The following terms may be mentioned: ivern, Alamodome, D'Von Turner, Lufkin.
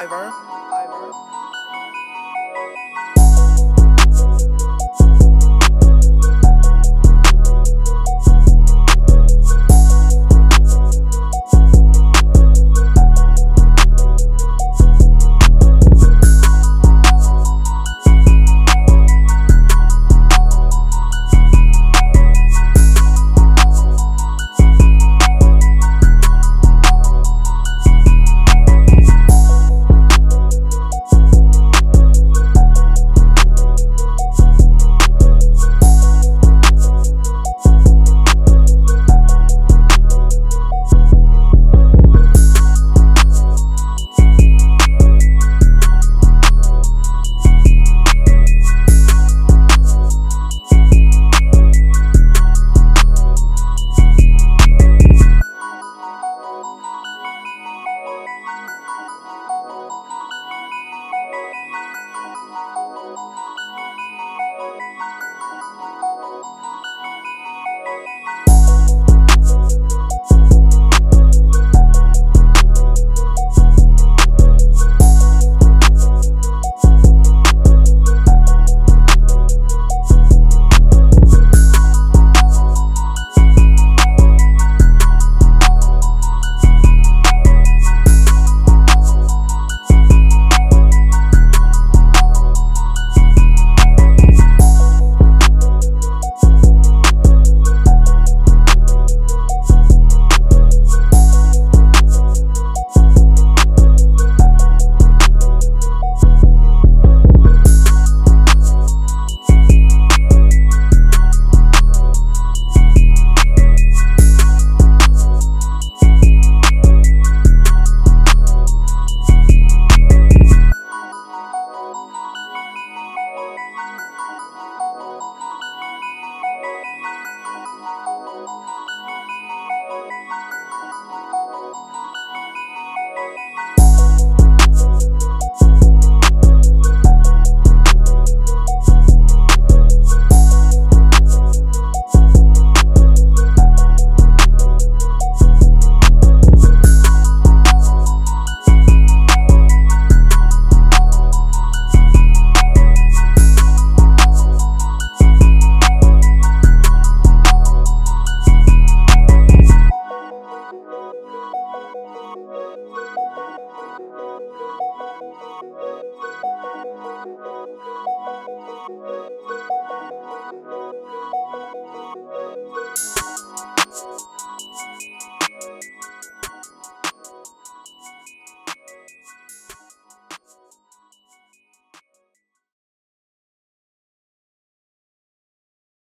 Ivern.